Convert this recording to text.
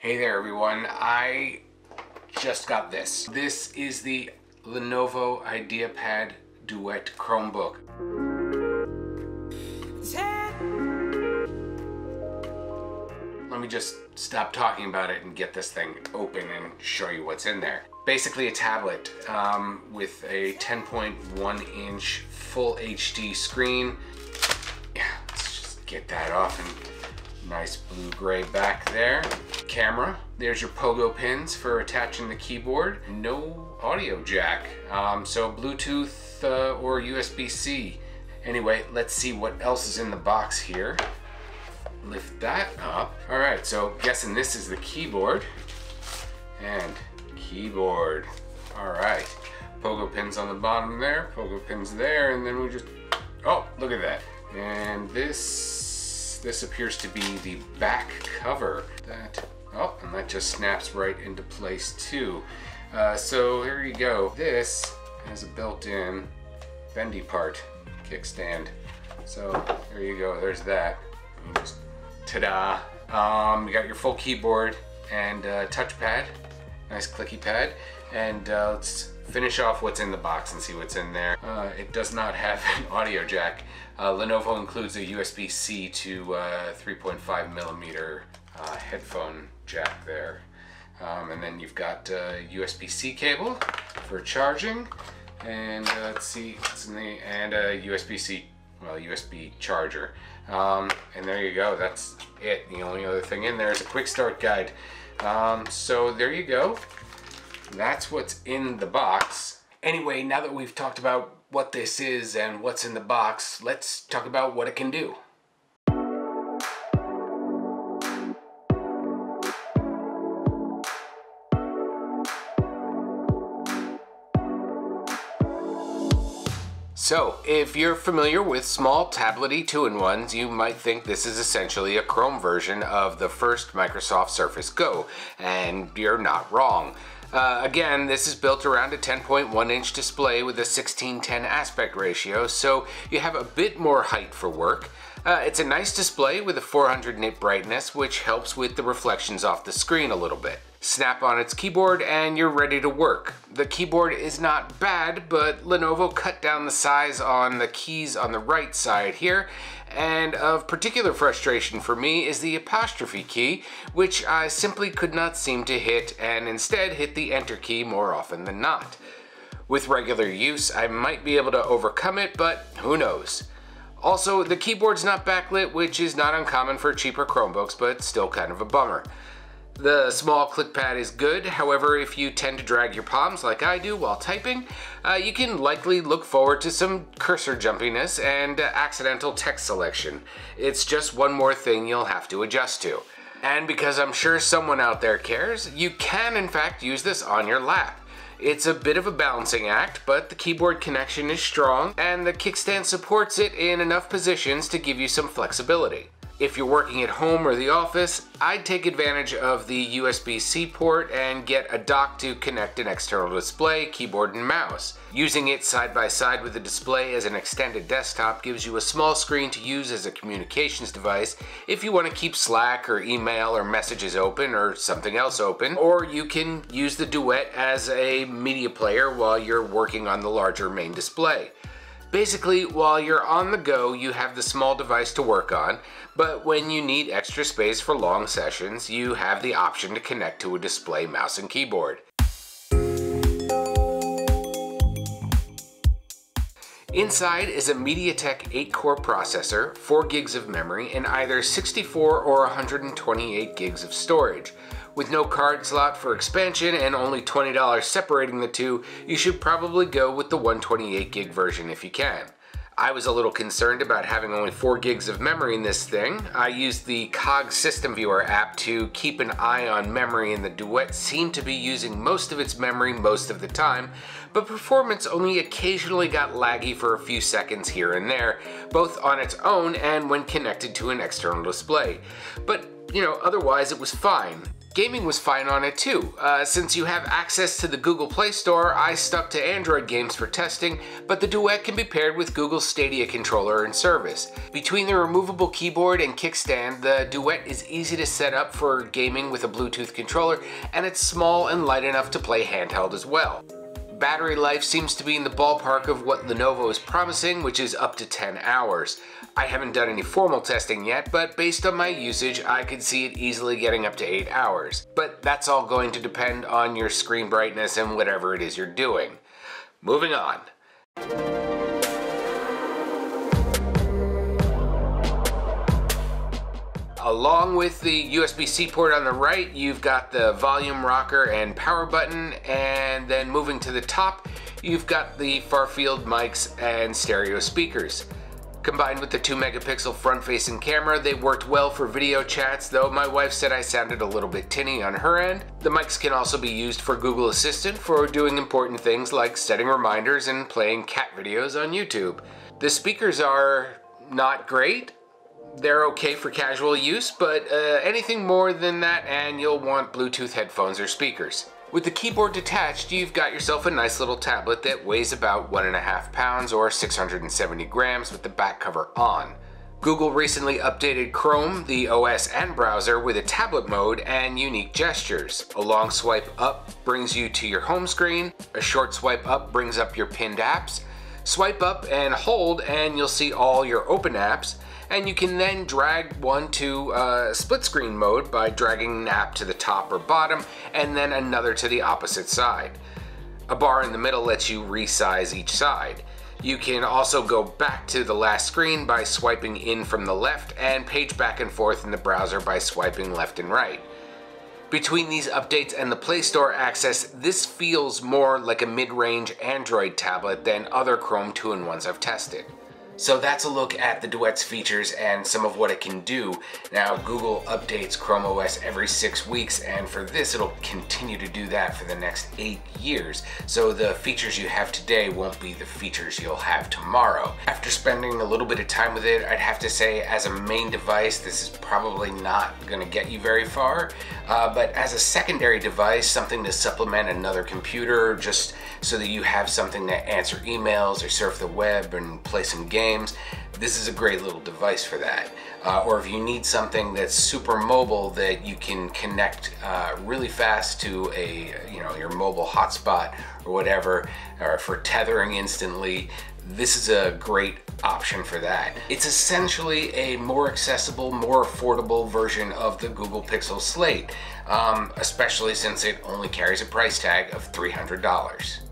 Hey there everyone, I just got this. This is the Lenovo IdeaPad Duet Chromebook. Let me just stop talking about it and get this thing open and show you what's in there. Basically a tablet with a 10.1 inch full HD screen. Yeah, let's just get that off and nice blue-gray back there. Camera. There's your pogo pins for attaching the keyboard. No audio jack, so Bluetooth or USB-C. Anyway, let's see what else is in the box here. Lift that up. All right, so guessing this is the keyboard. And keyboard. All right. Pogo pins on the bottom there, pogo pins there, and then we just, oh, look at that. And this appears to be the back cover. That. Oh, and that just snaps right into place too. So here you go. This has a built-in bendy part, kickstand. So there you go, there's that. Ta-da! You got your full keyboard and touchpad, nice clicky pad. And let's finish off what's in the box and see what's in there. It does not have an audio jack. Lenovo includes a USB-C to 3.5 millimeter headphone jack there. And then you've got a USB-C cable for charging. And let's see what's in the, and a USB-C, well, USB charger. And there you go, that's it. The only other thing in there is a quick start guide. So there you go. That's what's in the box. Anyway, now that we've talked about what this is and what's in the box, let's talk about what it can do. So, if you're familiar with small tablet-y 2-in-1s, you might think this is essentially a Chrome version of the first Microsoft Surface Go, and you're not wrong. Again, this is built around a 10.1 inch display with a 16:10 aspect ratio, so you have a bit more height for work. It's a nice display with a 400 nit brightness, which helps with the reflections off the screen a little bit. Snap on its keyboard and you're ready to work. The keyboard is not bad, but Lenovo cut down the size on the keys on the right side here, and of particular frustration for me is the apostrophe key, which I simply could not seem to hit and instead hit the enter key more often than not. With regular use, I might be able to overcome it, but who knows. Also, the keyboard's not backlit, which is not uncommon for cheaper Chromebooks, but still kind of a bummer. The small clickpad is good, however, if you tend to drag your palms like I do while typing, you can likely look forward to some cursor jumpiness and accidental text selection. It's just one more thing you'll have to adjust to. And because I'm sure someone out there cares, you can in fact use this on your lap. It's a bit of a balancing act, but the keyboard connection is strong and the kickstand supports it in enough positions to give you some flexibility. If you're working at home or the office, I'd take advantage of the USB-C port and get a dock to connect an external display, keyboard, and mouse. Using it side by side with the display as an extended desktop gives you a small screen to use as a communications device if you want to keep Slack or email or messages open or something else open, or you can use the Duet as a media player while you're working on the larger main display. Basically, while you're on the go, you have the small device to work on, but when you need extra space for long sessions, you have the option to connect to a display, mouse, and keyboard. Inside is a MediaTek 8-core processor, 4 gigs of memory, and either 64 or 128 gigs of storage. With no card slot for expansion and only $20 separating the two, you should probably go with the 128 gig version if you can. I was a little concerned about having only 4 gigs of memory in this thing. I used the COG System Viewer app to keep an eye on memory, and the Duet seemed to be using most of its memory most of the time, but performance only occasionally got laggy for a few seconds here and there, both on its own and when connected to an external display. But, you know, otherwise it was fine. gaming was fine on it too. Since you have access to the Google Play Store, I stuck to Android games for testing, but the Duet can be paired with Google Stadia controller and service. Between the removable keyboard and kickstand, the Duet is easy to set up for gaming with a Bluetooth controller, and it's small and light enough to play handheld as well. Battery life seems to be in the ballpark of what Lenovo is promising, which is up to 10 hours. I haven't done any formal testing yet, but based on my usage, I could see it easily getting up to 8 hours. But that's all going to depend on your screen brightness and whatever it is you're doing. Moving on. Along with the USB-C port on the right, you've got the volume rocker and power button, and then moving to the top, you've got the far-field mics and stereo speakers. Combined with the 2-megapixel front-facing camera, they worked well for video chats, though my wife said I sounded a little bit tinny on her end. The mics can also be used for Google Assistant for doing important things like setting reminders and playing cat videos on YouTube. The speakers are not great. They're okay for casual use, but anything more than that and you'll want Bluetooth headphones or speakers. With the keyboard detached, you've got yourself a nice little tablet that weighs about 1.5 pounds or 670 grams with the back cover on. Google recently updated Chrome, the OS and browser with a tablet mode and unique gestures. A long swipe up brings you to your home screen, a short swipe up brings up your pinned apps, swipe up and hold and you'll see all your open apps, and you can then drag one to split screen mode by dragging an app to the top or bottom and then another to the opposite side. A bar in the middle lets you resize each side. You can also go back to the last screen by swiping in from the left and page back and forth in the browser by swiping left and right. Between these updates and the Play Store access, this feels more like a mid-range Android tablet than other Chrome 2-in-1s I've tested. So that's a look at the Duet's features and some of what it can do. Now, Google updates Chrome OS every 6 weeks, and for this, it'll continue to do that for the next 8 years. So the features you have today won't be the features you'll have tomorrow. After spending a little bit of time with it, I'd have to say as a main device, this is probably not gonna get you very far, but as a secondary device, something to supplement another computer, just so that you have something to answer emails or surf the web and play some games. This is a great little device for that. Or if you need something that's super mobile that you can connect really fast to a, your mobile hotspot or whatever, or for tethering instantly, this is a great option for that. It's essentially a more accessible, more affordable version of the Google Pixel Slate, especially since it only carries a price tag of $300.